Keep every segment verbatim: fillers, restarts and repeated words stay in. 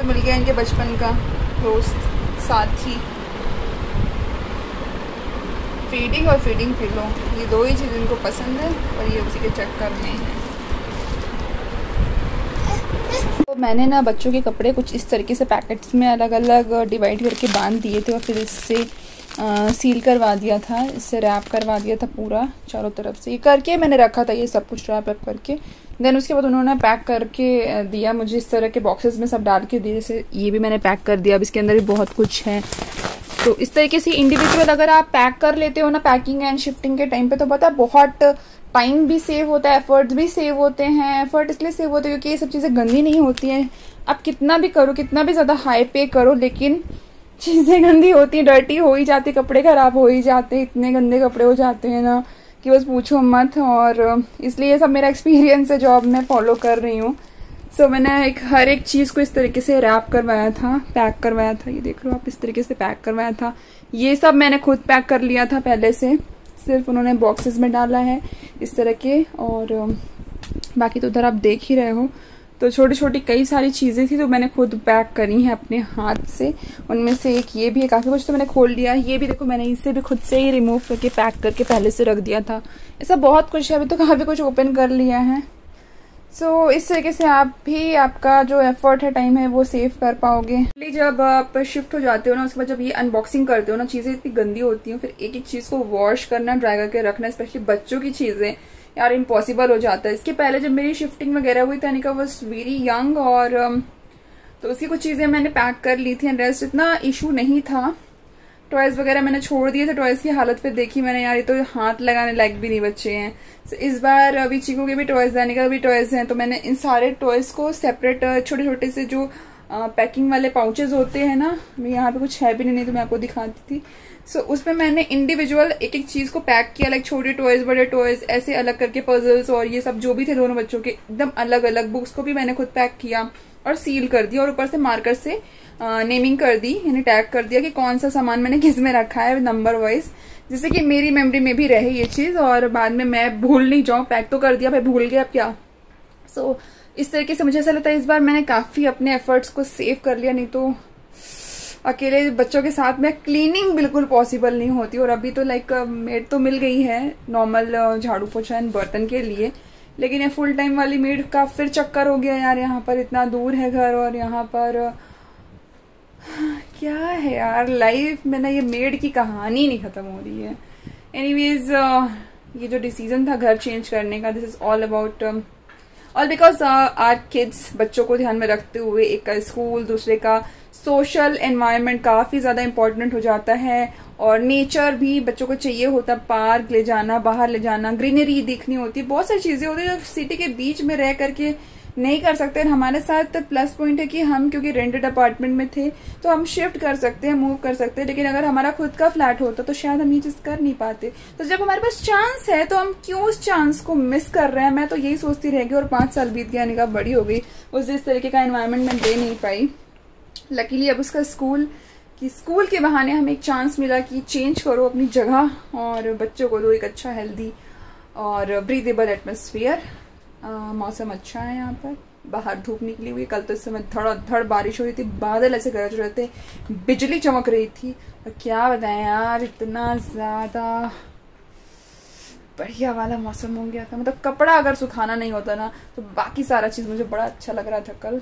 तो मिल गया इनके बचपन का दोस्त साथी। फीडिंग और फीडिंग पिलो, ये दो ही चीज़ इनको पसंद है और ये उसी के चक्कर में है। तो मैंने ना बच्चों के कपड़े कुछ इस तरीके से पैकेट्स में अलग अलग डिवाइड करके बांध दिए थे और फिर इससे आ, सील करवा दिया था, इससे रैप करवा दिया था पूरा चारों तरफ से, ये करके मैंने रखा था ये सब कुछ रैप वैप करके। देन उसके बाद उन्होंने पैक करके दिया मुझे, इस तरह के बॉक्सेस में सब डाल के दिए। जैसे ये भी मैंने पैक कर दिया, अब इसके अंदर भी बहुत कुछ है। तो इस तरीके से इंडिविजुअल अगर आप पैक कर लेते हो ना पैकिंग एंड शिफ्टिंग के टाइम पे, तो पता बहुत टाइम भी सेव होता है, एफर्ट्स भी सेव होते हैं। एफर्ट इसलिए सेव होते हैं क्योंकि ये सब चीज़ें गंदी नहीं होती हैं। आप कितना भी करो, कितना भी ज़्यादा हाई पे करो, लेकिन चीज़ें गंदी होती हैं, डर्टी हो ही जाती, कपड़े ख़राब हो ही जाते, इतने गंदे कपड़े हो जाते हैं ना कि बस पूछो मत। और इसलिए ये सब मेरा एक्सपीरियंस है जो अब मैं फॉलो कर रही हूँ। सो so, मैंने एक हर एक चीज़ को इस तरीके से रैप करवाया था, पैक करवाया था। ये देख लो आप, इस तरीके से पैक करवाया था। ये सब मैंने खुद पैक कर लिया था पहले से, सिर्फ उन्होंने बॉक्सेस में डाला है इस तरह के। और बाकी तो उधर आप देख ही रहे हो, तो छोटी छोटी कई सारी चीज़ें थी तो मैंने खुद पैक करी हैं अपने हाथ से। उनमें से एक ये भी है, काफ़ी कुछ तो मैंने खोल लिया। ये भी देखो, मैंने इसे भी खुद से ही रिमूव करके पैक करके पहले से रख दिया था। ऐसा बहुत कुछ है, अभी तो काफ़ी कुछ ओपन कर लिया है। सो so, इस तरीके से आप भी आपका जो एफर्ट है, टाइम है, वो सेव कर पाओगे। जब आप शिफ्ट हो जाते हो ना, उसके बाद जब ये अनबॉक्सिंग करते हो ना, चीज़ें इतनी गंदी होती हैं, फिर एक एक चीज़ को वॉश करना, ड्राई करके रखना, स्पेशली बच्चों की चीज़ें, यार इम्पॉसिबल हो जाता है। इसके पहले जब मेरी शिफ्टिंग वगैरह हुई तो अनिका वॉज वेरी यंग, और तो उसकी कुछ चीज़ें मैंने पैक कर ली थी एंड रेस्ट इतना इशू नहीं था। टॉयज वगैरह मैंने छोड़ दिए थे, टॉयज की हालत पे देखी मैंने, यार ये तो हाथ लगाने लायक भी नहीं बच्चे हैं। so, इस बार अभी चीकू के भी टॉयज, अनिका के भी टॉयज हैं, तो मैंने इन सारे टॉयज को सेपरेट छोटे छोटे से जो आ, पैकिंग वाले पाउचेज होते हैं ना, मैं यहाँ पे कुछ है भी नहीं, नहीं तो मैं आपको दिखाती थी। सो so, उसमें मैंने इंडिविजुअल एक एक चीज़ को पैक किया, लाइक छोटे टॉयज, बड़े टॉयज, ऐसे अलग करके पजल्स और ये सब जो भी थे दोनों बच्चों के, एकदम अलग अलग। बुक्स को भी मैंने खुद पैक किया और सील कर दिया, और ऊपर से मार्कर से आ, नेमिंग कर दी, यानी टैग कर दिया कि कौन सा सामान मैंने किस में रखा है नंबर वाइज, जिससे कि मेरी मेमोरी में भी रहे ये चीज़ और बाद में मैं भूल नहीं जाऊँ। पैक तो कर दिया भाई, भूल गया अब क्या। सो so, इस तरीके से मुझे ऐसा लगता है इस बार मैंने काफ़ी अपने एफर्ट्स को सेव कर लिया, नहीं तो अकेले बच्चों के साथ में क्लीनिंग बिल्कुल पॉसिबल नहीं होती। और अभी तो लाइक मेड तो मिल गई है नॉर्मल झाड़ू पोछा एंड बर्तन के लिए, लेकिन ये फुल टाइम वाली मेड का फिर चक्कर हो गया यार। यहाँ पर इतना दूर है घर, और यहाँ पर क्या है यार लाइफ में ना, ये मेड की कहानी नहीं खत्म हो रही है। एनीवेज, ये जो डिसीजन था घर चेंज करने का, this is all about all because our kids. बच्चों को ध्यान में रखते हुए एक का स्कूल, दूसरे का सोशल एनवायरनमेंट काफ़ी ज़्यादा इम्पोर्टेंट हो जाता है, और नेचर भी बच्चों को चाहिए होता, पार्क ले जाना, बाहर ले जाना, ग्रीनरी देखनी होती, बहुत सारी चीज़ें होती है जो सिटी के बीच में रह करके नहीं कर सकते। हमारे साथ प्लस पॉइंट है कि हम क्योंकि रेंटेड अपार्टमेंट में थे तो हम शिफ्ट कर सकते हैं, मूव कर सकते हैं, लेकिन अगर हमारा खुद का फ्लैट होता तो शायद हम ये चीज़ कर नहीं पाते। तो जब हमारे पास चांस है तो हम क्यों उस चांस को मिस कर रहे हैं, मैं तो यही सोचती रह गई। और पाँच साल बीत गया, निकाह बड़ी हो गई, उस इस तरीके का एनवायरनमेंट मैं दे नहीं पाई। लकीली अब उसका स्कूल कि स्कूल के बहाने हमें एक चांस मिला कि चेंज करो अपनी जगह और बच्चों को दो एक अच्छा हेल्दी और ब्रीदेबल एटमोसफियर। मौसम अच्छा है यहाँ पर, बाहर धूप निकली हुई। कल तो इस समय धड़ धड़ बारिश हो रही थी, बादल ऐसे गरज रहे थे, बिजली चमक रही थी, और क्या बताएं यार इतना ज़्यादा बढ़िया वाला मौसम हो गया था। मतलब कपड़ा अगर सुखाना नहीं होता ना तो बाकी सारा चीज़ मुझे बड़ा अच्छा लग रहा था कल।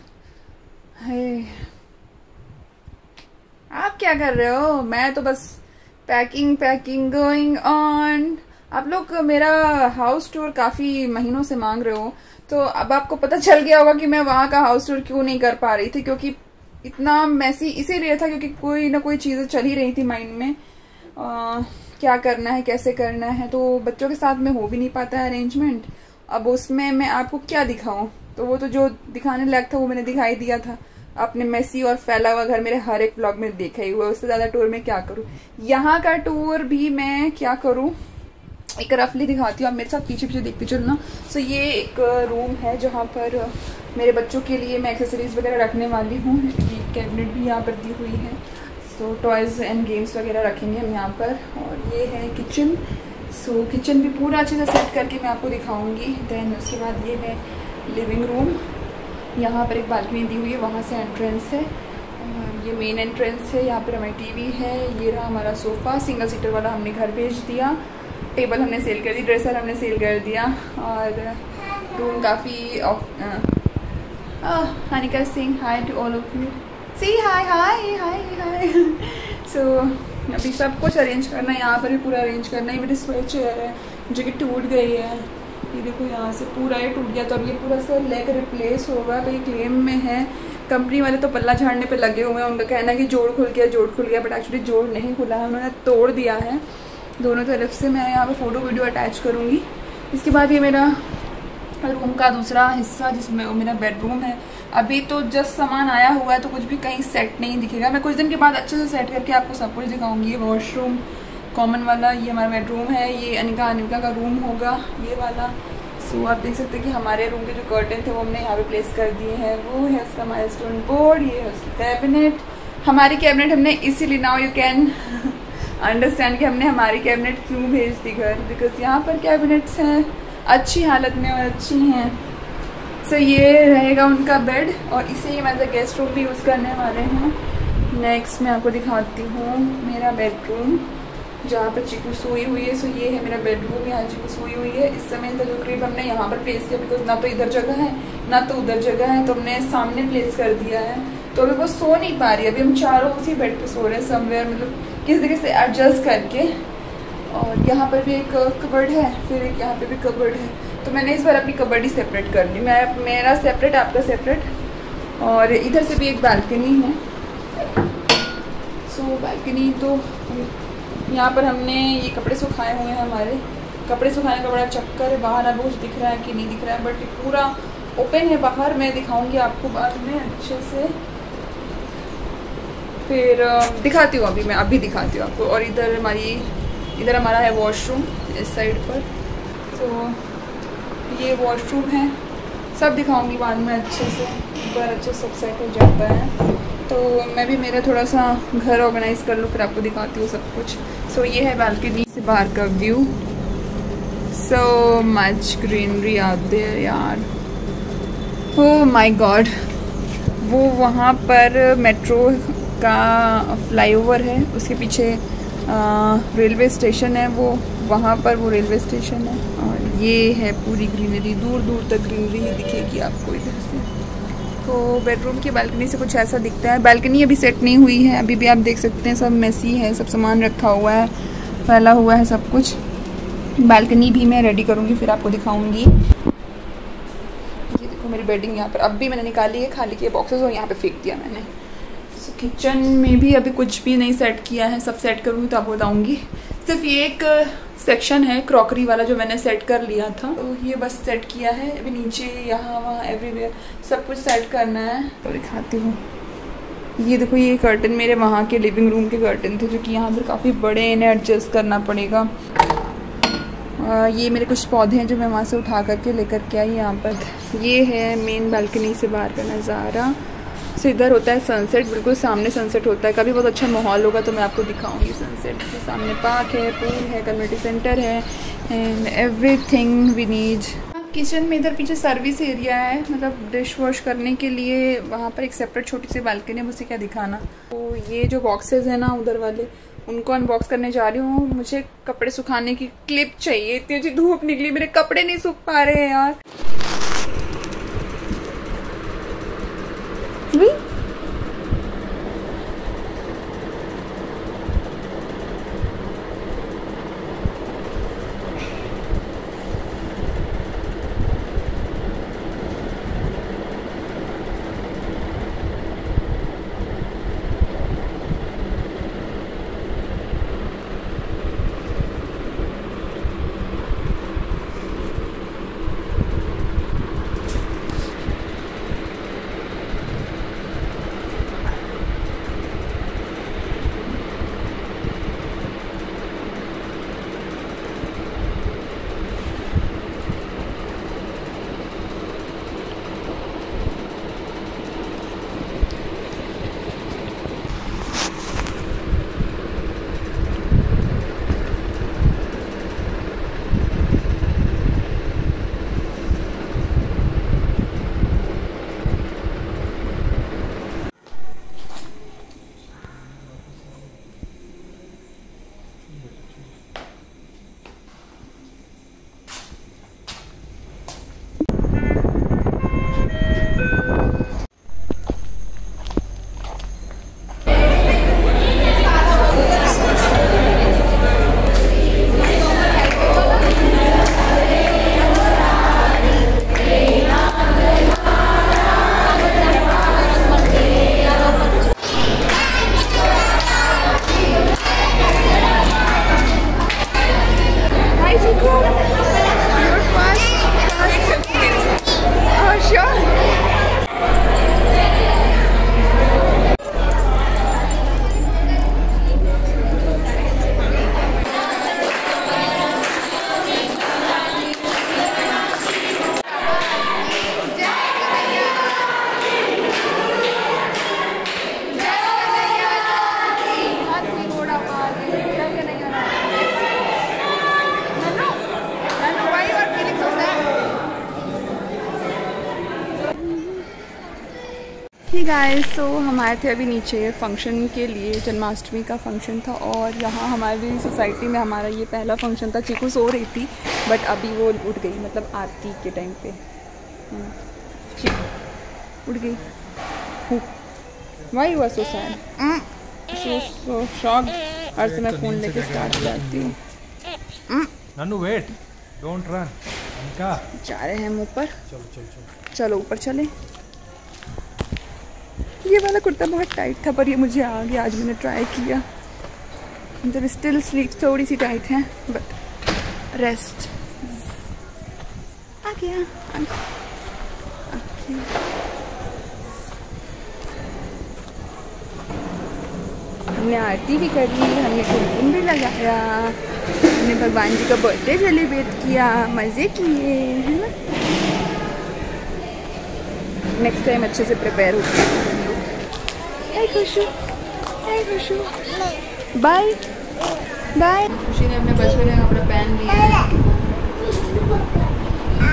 है आप क्या कर रहे हो? मैं तो बस पैकिंग पैकिंग गोइंग ऑन। आप लोग मेरा हाउस टूर काफ़ी महीनों से मांग रहे हो, तो अब आपको पता चल गया होगा कि मैं वहाँ का हाउस टूर क्यों नहीं कर पा रही थी, क्योंकि इतना मैसी इसीलिए था क्योंकि कोई ना कोई चीज़ें चली रही थी माइंड में, आ, क्या करना है कैसे करना है। तो बच्चों के साथ में हो भी नहीं पाता है अरेंजमेंट, अब उसमें मैं आपको क्या दिखाऊँ, तो वो तो जो दिखाने लायक था वो मैंने दिखाई दिया था। अपने मेसी और फैला हुआ घर मेरे हर एक ब्लॉग में देखा ही हुआ, उससे ज़्यादा टूर में क्या करूँ। यहाँ का टूर भी मैं क्या करूँ एक रफली दिखाती हूँ, आप मेरे साथ पीछे पीछे देखते चलना। सो ये एक रूम है जहाँ पर मेरे बच्चों के लिए मैं एक्सेसरीज वगैरह रखने वाली हूँ, कैबिनेट भी यहाँ पर दी हुई है। सो टॉयज़ एंड गेम्स वगैरह रखेंगे हम यहाँ पर। और ये है किचन, सो किचन भी पूरा अच्छे से सेट करके मैं आपको दिखाऊँगी। देन उसके बाद ये है लिविंग रूम, यहाँ पर एक बालकनी दी हुई है, वहाँ से एंट्रेंस है, ये मेन एंट्रेंस है। यहाँ पर हमारी टीवी है, ये रहा हमारा सोफ़ा, सिंगल सीटर वाला हमने घर भेज दिया, टेबल हमने सेल कर दी, ड्रेसर हमने सेल कर दिया। और रूम काफ़ी Anika Singh hi to all of you, see hi hi hi hi. So अभी सब कुछ अरेंज करना है, यहाँ पर भी पूरा अरेंज करना है। मेरी स्वे चेयर है जो कि टूट गई है, ये देखो यहाँ से पूरा ये टूट गया, तो अब ये पूरा सा लेग रिप्लेस होगा। तो ये क्लेम में है, कंपनी वाले तो पल्ला झाड़ने पे लगे हुए हैं, उनका कहना है कि जोड़ खुल गया जोड़ खुल गया, बट एक्चुअली जोड़ नहीं खुला है, उन्होंने तोड़ दिया है दोनों तरफ से। मैं यहाँ पे फ़ोटो वीडियो अटैच करूँगी। इसके बाद ये मेरा रूम का दूसरा हिस्सा जिसमें मेरा बेडरूम है, अभी तो जस्ट सामान आया हुआ है तो कुछ भी कहीं सेट नहीं दिखेगा। मैं कुछ दिन के बाद अच्छे से सेट करके आपको सब कुछ दिखाऊँगी। ये वॉशरूम कॉमन वाला, ये हमारा बेडरूम है, ये अनिका अनिका का रूम होगा ये वाला। सो आप देख सकते हैं कि हमारे रूम के जो कर्टन थे वो हमने यहाँ पे प्लेस कर दिए हैं। वो है उसका माइलस्टोन बोर्ड, ये है उसकी कैबिनेट। हमारी कैबिनेट हमने इसीलिए, नाउ यू कैन अंडरस्टैंड कि हमने हमारी कैबिनेट क्यों भेज दी घर, बिकॉज यहाँ पर कैबिनेट्स हैं अच्छी हालत में और अच्छी हैं। सो so, ये रहेगा उनका बेड और इसे ही मतलब गेस्ट रूम भी यूज़ करने वाले हैं। नेक्स्ट मैं आपको दिखाती हूँ मेरा बेडरूम जहाँ पर चिकू सोई हुई है। सो ये है मेरा बेडरूम, यहाँ चिकू सोई हुई है। इस समय तो जो क्रीप हमने यहाँ पर प्लेस किया, बिकॉज ना तो इधर जगह है ना तो उधर जगह है, तो हमने सामने प्लेस कर दिया है। तो अभी वो सो नहीं पा रही, अभी हम चारों उसी बेड पे सो रहे हैं समवेयर, मतलब किस तरीके से एडजस्ट करके। और यहाँ पर भी एक कबर्ड है, फिर एक यहाँ पर भी कबर्ड है। तो मैंने इस बार अपनी कबर्ड ही सेपरेट कर ली, मैं मेरा सेपरेट आपका सेपरेट। और इधर से भी एक बालकनी है। सो so, बालकनी तो यहाँ पर हमने ये कपड़े सुखाए हुए हैं, हमारे कपड़े सुखाने का बड़ा चक्कर है। बाहर अब कुछ दिख रहा है कि नहीं दिख रहा है, बट पूरा ओपन है बाहर, मैं दिखाऊंगी आपको बाद में अच्छे से, फिर दिखाती हूँ अभी मैं अभी दिखाती हूँ आपको। और इधर हमारी इधर हमारा है वॉशरूम इस साइड पर, तो ये वॉशरूम है। सब दिखाऊंगी बाद में अच्छे से, ऊपर अच्छे सब सेट हो जाता है। तो मैं भी मेरा थोड़ा सा घर ऑर्गेनाइज कर लूँ, फिर आपको दिखाती हूँ सब कुछ। सो so, ये है बालकनी से बाहर का view. So much greenery out there यार, ओह माय गॉड। वो वहाँ पर मेट्रो का फ्लाईओवर है, उसके पीछे रेलवे स्टेशन है, वो वहाँ पर वो रेलवे स्टेशन है। और ये है पूरी ग्रीनरी, दूर दूर तक ग्रीनरी ही दिखेगी आपको इधर से। तो बेडरूम की बालकनी से कुछ ऐसा दिखता है। बालकनी अभी सेट नहीं हुई है, अभी भी आप देख सकते हैं सब मेसी है, सब सामान रखा हुआ है, फैला हुआ है सब कुछ। बालकनी भी मैं रेडी करूँगी, फिर आपको दिखाऊँगी। ये देखो मेरी बेडिंग यहाँ पर अब भी मैंने निकाली है, खाली के बॉक्सेस और यहाँ पे फेंक दिया मैंने। सो किचन में भी अभी कुछ भी नहीं सेट किया है, सब सेट करूँगी तो आपको बताऊँगी। सिर्फ ये एक सेक्शन है क्रॉकरी वाला जो मैंने सेट कर लिया था, तो ये बस सेट किया है। अभी नीचे यहाँ वहाँ एवरीवेयर सब कुछ सेट करना है, तो दिखाती हूँ। ये देखो ये कर्टन मेरे वहाँ के लिविंग रूम के कर्टन थे, जो कि यहाँ पर काफ़ी बड़े, इन्हें एडजस्ट करना पड़ेगा। आ, ये मेरे कुछ पौधे हैं जो मैं वहाँ से उठा करके लेकर के आई यहाँ पर। ये है मेन बालकनी से बाहर का नज़ारा। सो इधर होता है सनसेट, बिल्कुल सामने सनसेट होता है। कभी बहुत अच्छा माहौल होगा तो मैं आपको दिखाऊंगी सनसेट। के सामने पार्क है, पूल है, कम्युनिटी सेंटर है, and everything we need. Kitchen में इधर पीछे सर्विस एरिया है, मतलब डिश वॉश करने के लिए। वहाँ पर एक सेपरेट छोटी सी बालकनी है, मुझे क्या दिखाना। तो ये जो बॉक्सेस हैं ना उधर वाले, उनको अनबॉक्स करने जा रही हूँ। मुझे कपड़े सुखाने की क्लिप चाहिए, इतनी अच्छी धूप निकली, मेरे कपड़े नहीं सूख पा रहे हैं यार। गाइस, सो हम आए थे अभी नीचे फंक्शन के लिए। जन्माष्टमी का फंक्शन था और यहाँ हमारी सोसाइटी में हमारा ये पहला फंक्शन था। चीकू सो रही थी बट अभी वो उठ गई, मतलब आरती के टाइम पे चीकू उठ गई। वाई हुआ सो सैड, शॉक। और से मैं फ़ोन लेके स्टार्ट करती हूँ। Nannu wait, don't run. जा रहे हैं हम ऊपर, चलो ऊपर चले। ये वाला कुर्ता बहुत टाइट था पर ये मुझे आ गया, आज मैंने ट्राई किया। मतलब स्टिल स्लीव थोड़ी सी टाइट है बट रेस्ट आ गया। हमने आरती भी कर ली, हमने कुमकुम भी लगाया, हमने भगवान जी का बर्थडे सेलिब्रेट किया, मज़े किए, है ना। नेक्स्ट टाइम अच्छे से प्रिपेयर होते हैं। Khushu Khushu bye bye. खुशी ने अपने बचपन का कपड़ा पहन लिया।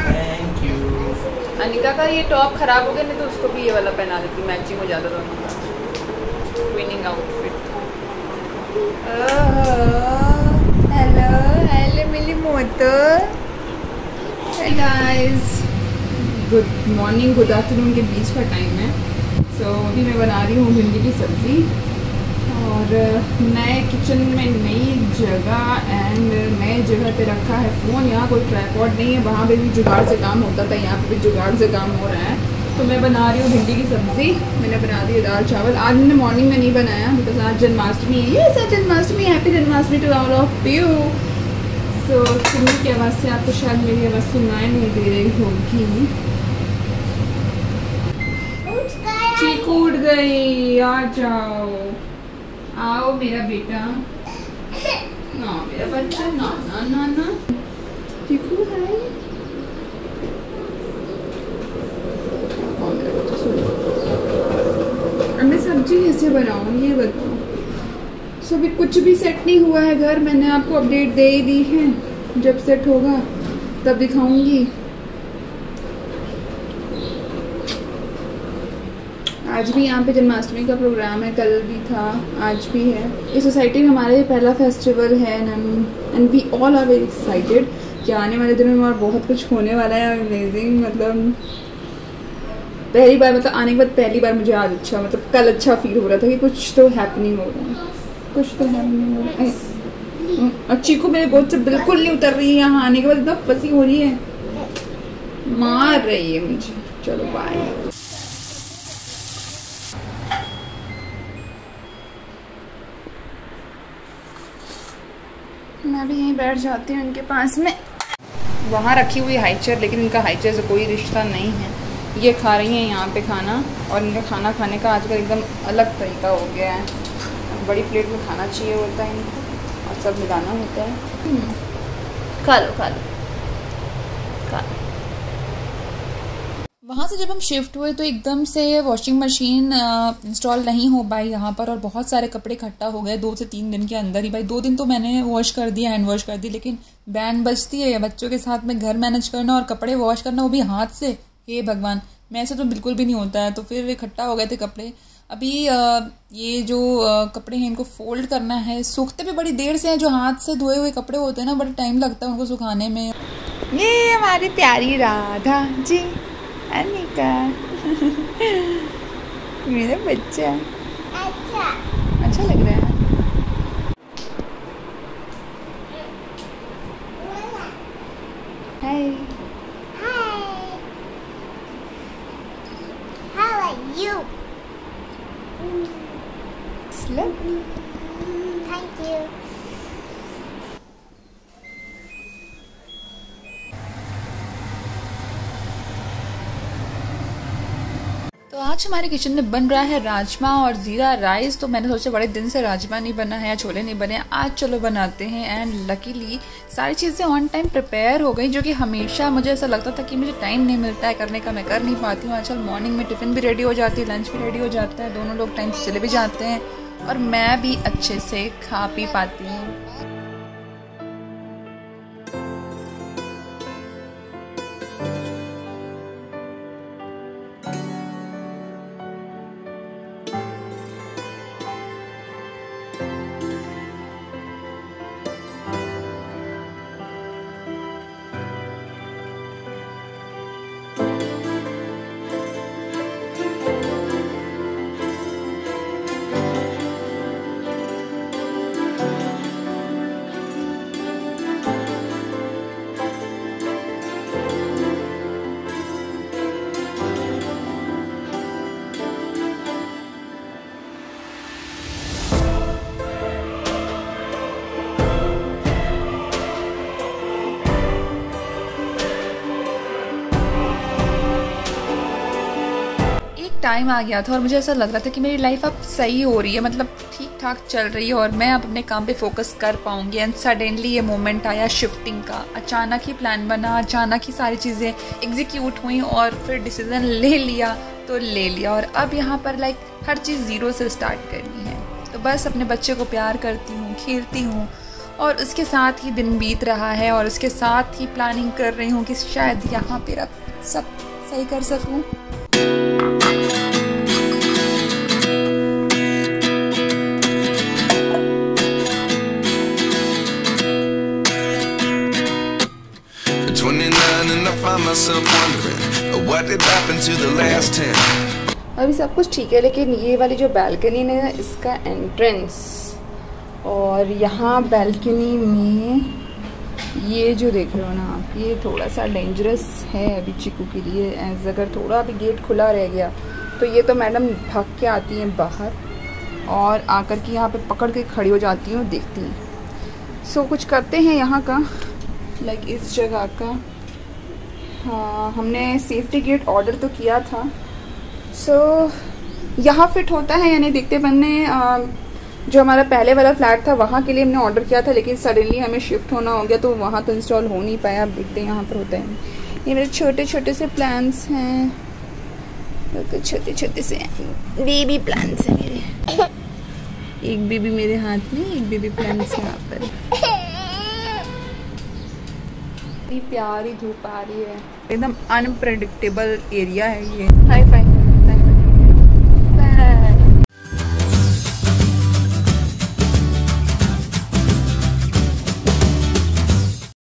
Thank you. अनिका का ये टॉप खराब हो गया, नहीं तो उसको भी ये वाला पहना देती, मैचिंग हो जाता था। Winning outfit. हेलो हेलो मिली मोतो। Hey guys, good morning good afternoon के बीच का टाइम है। सो so, अभी मैं बना रही हूँ भिंडी की सब्ज़ी और नए किचन में नई जगह एंड नए जगह पे रखा है फ़ोन। यहाँ कोई ट्राइपॉड नहीं है, वहाँ पे भी जुगाड़ से काम होता था, यहाँ पे भी जुगाड़ से काम हो रहा है। तो मैं बना रही हूँ भिंडी की सब्ज़ी। मैंने बना दी दाल चावल। आज मैंने मॉर्निंग में नहीं बनाया बिकॉज आज जन्माष्टमी है। ये sir Janmashtami, happy Janmashtami to all of you. So सुनने की आवाज़ से आपको शायद मेरी आवाज़ सुनाई नहीं दे रही होगी। चीकू उठ गई, आ जाओ आओ मेरा बेटा, ना मेरा बच्चा, ना ना ना ना चीकू है। मैं सब्जी कैसे बनाऊँ ये बताओ। सो अभी कुछ भी सेट नहीं हुआ है घर, मैंने आपको अपडेट दे ही दी है। जब सेट होगा तब दिखाऊंगी। आज भी यहाँ पे जन्माष्टमी का प्रोग्राम है, कल भी था, आज भी है। इस सोसाइटी में हमारा ये पहला फेस्टिवल है and we all are very excited कि आने वाले दिनों में और बहुत कुछ होने वाला है। अमेजिंग, मतलब पहली बार, मतलब आने के बाद पहली बार मुझे आज अच्छा, मतलब कल अच्छा फील हो रहा था कि कुछ तो हैपनिंग हो रहा है, कुछ तो हैपनिंग हो रहा है। और चीकू मेरे गोद से बिल्कुल नहीं उतर रही है, यहाँ आने के बाद एकदम फंसी हो रही है, मार रही है मुझे। चलो बाय। मैं भी यहीं बैठ जाती हूँ इनके पास में। वहाँ रखी हुई हाइचर, लेकिन इनका हाइचर से कोई रिश्ता नहीं है। ये खा रही हैं यहाँ पे खाना और इनका खाना खाने का आजकल एकदम अलग तरीका हो गया है। बड़ी प्लेट में खाना चाहिए होता है इनको और सब मिलाना होता है। खा लो खा लो खा लो। वहाँ से जब हम शिफ्ट हुए तो एकदम से वॉशिंग मशीन इंस्टॉल नहीं हो पाई यहाँ पर और बहुत सारे कपड़े इकट्ठा हो गए दो से तीन दिन के अंदर ही। भाई दो दिन तो मैंने वॉश कर दिया, हैंड वॉश कर दी, लेकिन बैंड बजती है बच्चों के साथ में। घर मैनेज करना और कपड़े वॉश करना, वो भी हाथ से, हे भगवान, मैं से तो बिल्कुल भी नहीं होता है। तो फिर इकट्ठा हो गए थे कपड़े। अभी ये जो कपड़े हैं इनको फोल्ड करना है, सूखते भी बड़ी देर से हैं। जो हाथ से धोए हुए कपड़े होते हैं ना, बड़ा टाइम लगता है उनको सुखाने में। ये हमारी प्यारी राधा जी, अनिका मेरा बच्चा, अच्छा अच्छा लग रहा है। Hi how are you, lovely, thank you. तो आज हमारे किचन में बन रहा है राजमा और ज़ीरा राइस। तो मैंने सोचा बड़े दिन से राजमा नहीं बना है या छोले नहीं बने, आज चलो बनाते हैं। एंड लकीली सारी चीज़ें ऑन टाइम प्रिपेयर हो गई, जो कि हमेशा मुझे ऐसा लगता था कि मुझे टाइम नहीं मिलता है करने का, मैं कर नहीं पाती हूँ। आजकल मॉर्निंग में टिफ़िन भी रेडी हो जाती है, लंच भी रेडी हो जाता है, दोनों लोग टाइम से चले भी जाते हैं और मैं भी अच्छे से खा पी पाती हूँ। टाइम आ गया था और मुझे ऐसा लग रहा था कि मेरी लाइफ अब सही हो रही है, मतलब ठीक ठाक चल रही है और मैं अब अपने काम पे फोकस कर पाऊँगी। एंड सडनली ये मोमेंट आया शिफ्टिंग का, अचानक ही प्लान बना, अचानक ही सारी चीज़ें एग्जीक्यूट हुई और फिर डिसीज़न ले लिया तो ले लिया। और अब यहाँ पर लाइक हर चीज़ ज़ीरो से स्टार्ट करनी है। तो बस अपने बच्चे को प्यार करती हूँ, खेलती हूँ और उसके साथ ही दिन बीत रहा है और उसके साथ ही प्लानिंग कर रही हूँ कि शायद यहाँ पर अब सब सही कर सकूँ। अभी सब कुछ ठीक है, लेकिन ये वाली जो बैल्कनी है इसका एंट्रेंस, और यहाँ बैल्कनी में ये जो देख रहे हो ना आप, ये थोड़ा सा डेंजरस है अभी चिकू के लिए। एज अगर थोड़ा अभी गेट खुला रह गया तो ये तो मैडम भाग के आती हैं बाहर और आकर के यहाँ पे पकड़ के खड़ी हो जाती हैं और देखती हैं। सो कुछ करते हैं यहाँ का, लाइक इस जगह का। हाँ, हमने सेफ्टी गेट ऑर्डर तो किया था। सो so, यहाँ फिट होता है यानी देखते बनने जो हमारा पहले वाला फ्लैट था वहाँ के लिए हमने ऑर्डर किया था, लेकिन सडनली हमें शिफ्ट होना हो गया तो वहाँ तो इंस्टॉल हो नहीं पाया। अब देखते हैं यहाँ पर होता है। ये मेरे छोटे छोटे से प्लान्स हैं, बिल्कुल छोटे छोटे से बेबी प्लान्स हैं मेरे। एक बेबी मेरे हाथ में, एक बेबी प्लान्स यहाँ पर। प्यारी धूप आ रही है, एकदम अनप्रेडिक्टेबल एरिया है ये। हाय फाय